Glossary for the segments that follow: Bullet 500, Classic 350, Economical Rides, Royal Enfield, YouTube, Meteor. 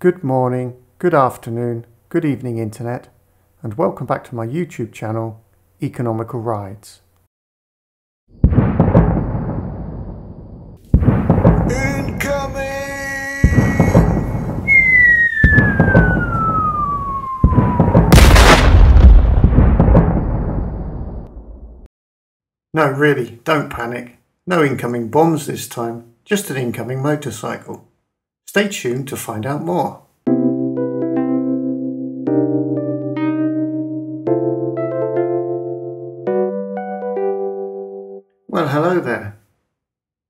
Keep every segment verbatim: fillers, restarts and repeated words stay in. Good morning, good afternoon, good evening internet, and welcome back to my YouTube channel, Economical Rides. Incoming! No, really, don't panic. No incoming bombs this time, just an incoming motorcycle. Stay tuned to find out more. Well, hello there.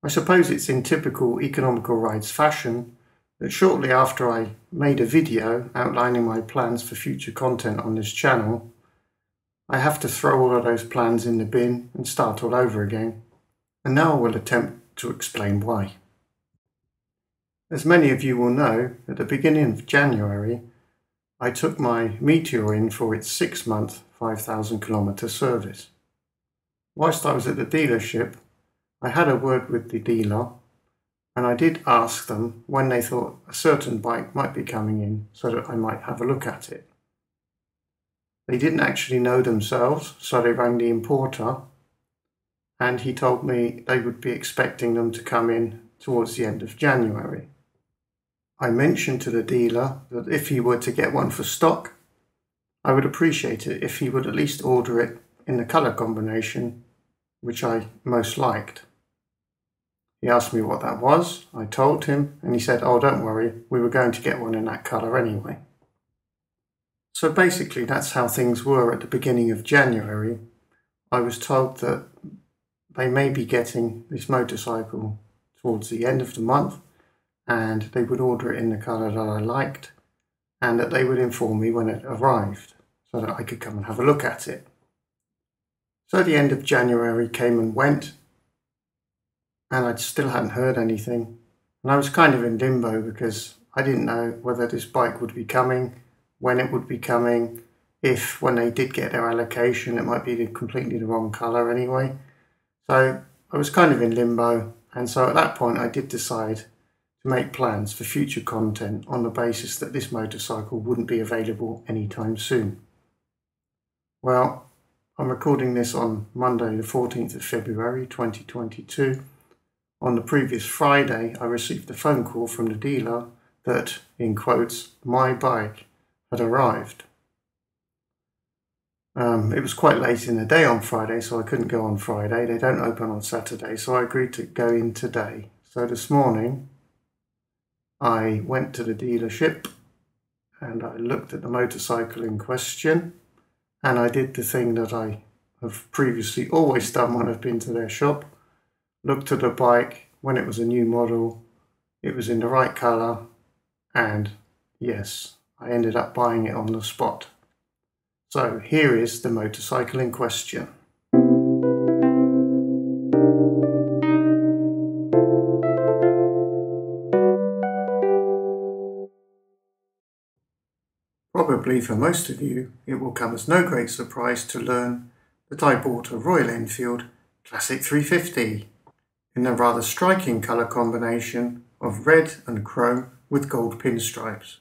I suppose it's in typical Economical Rides fashion that shortly after I made a video outlining my plans for future content on this channel, I have to throw all of those plans in the bin and start all over again. And now I will attempt to explain why. As many of you will know, at the beginning of January, I took my Meteor in for its six-month, five thousand kilometre service. Whilst I was at the dealership, I had a word with the dealer, and I did ask them when they thought a certain bike might be coming in so that I might have a look at it. They didn't actually know themselves, so they rang the importer, and he told me they would be expecting them to come in towards the end of January. I mentioned to the dealer that if he were to get one for stock, I would appreciate it if he would at least order it in the colour combination which I most liked. He asked me what that was, I told him, and he said, oh, don't worry, we were going to get one in that colour anyway. So basically that's how things were at the beginning of January. I was told that they may be getting this motorcycle towards the end of the month, and they would order it in the colour that I liked, and that they would inform me when it arrived so that I could come and have a look at it. So the end of January came and went, and I still hadn't heard anything, and I was kind of in limbo because I didn't know whether this bike would be coming, when it would be coming, if when they did get their allocation it might be completely the wrong colour anyway. So I was kind of in limbo. And so at that point I did decide to make plans for future content on the basis that this motorcycle wouldn't be available anytime soon. Well, I'm recording this on Monday the fourteenth of February twenty twenty-two. On the previous Friday I received a phone call from the dealer that, in quotes, my bike had arrived. Um, it was quite late in the day on Friday, so I couldn't go on Friday. They don't open on Saturday, so I agreed to go in today. So this morning, I went to the dealership and I looked at the motorcycle in question, and I did the thing that I have previously always done when I've been to their shop. Looked at the bike when it was a new model, it was in the right colour, and yes, I ended up buying it on the spot. So here is the motorcycle in question. Probably for most of you, it will come as no great surprise to learn that I bought a Royal Enfield Classic three fifty in a rather striking colour combination of red and chrome with gold pinstripes.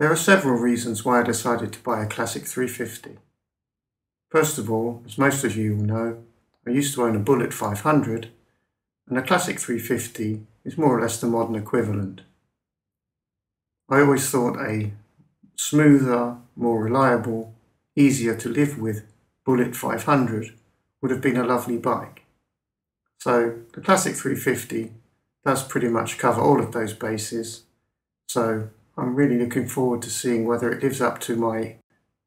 There are several reasons why I decided to buy a Classic three fifty. First of all, as most of you will know, I used to own a Bullet five hundred, and a Classic three fifty is more or less the modern equivalent. I always thought a smoother, more reliable, easier to live with Bullet five hundred would have been a lovely bike. So the Classic three fifty does pretty much cover all of those bases, so I'm really looking forward to seeing whether it lives up to my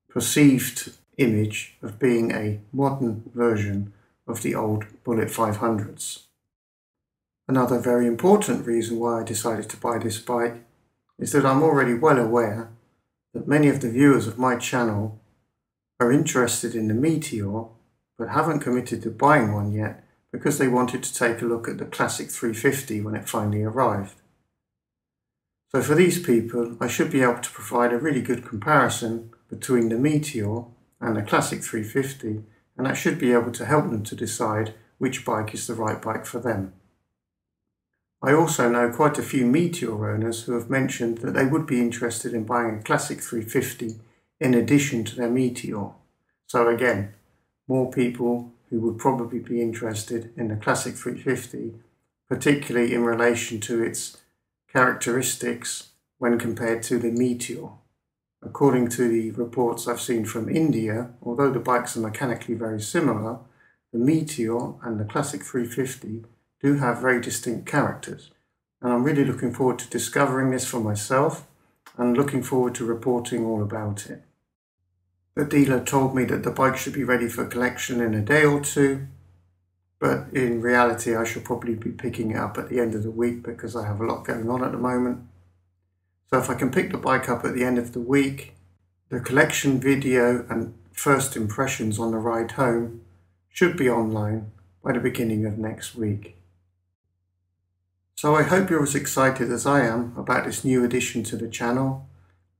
perceived image of being a modern version of the old Bullet five hundreds. Another very important reason why I decided to buy this bike is that I'm already well aware that many of the viewers of my channel are interested in the Meteor but haven't committed to buying one yet because they wanted to take a look at the Classic three fifty when it finally arrived. So for these people, I should be able to provide a really good comparison between the Meteor and the Classic three fifty, and that should be able to help them to decide which bike is the right bike for them. I also know quite a few Meteor owners who have mentioned that they would be interested in buying a Classic three fifty in addition to their Meteor. So again, more people who would probably be interested in the Classic three fifty, particularly in relation to its characteristics when compared to the Meteor. According to the reports I've seen from India, although the bikes are mechanically very similar, the Meteor and the Classic three fifty do have very distinct characters, and I'm really looking forward to discovering this for myself and looking forward to reporting all about it. The dealer told me that the bike should be ready for collection in a day or two, but in reality I should probably be picking it up at the end of the week because I have a lot going on at the moment. So if I can pick the bike up at the end of the week, the collection video and first impressions on the ride home should be online by the beginning of next week. So I hope you're as excited as I am about this new addition to the channel.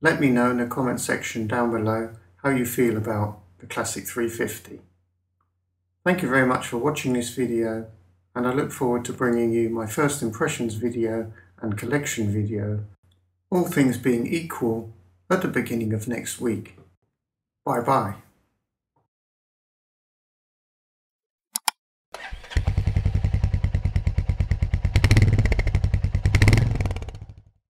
Let me know in the comment section down below how you feel about the Classic three fifty. Thank you very much for watching this video, and I look forward to bringing you my first impressions video and collection video, all things being equal, at the beginning of next week. Bye bye.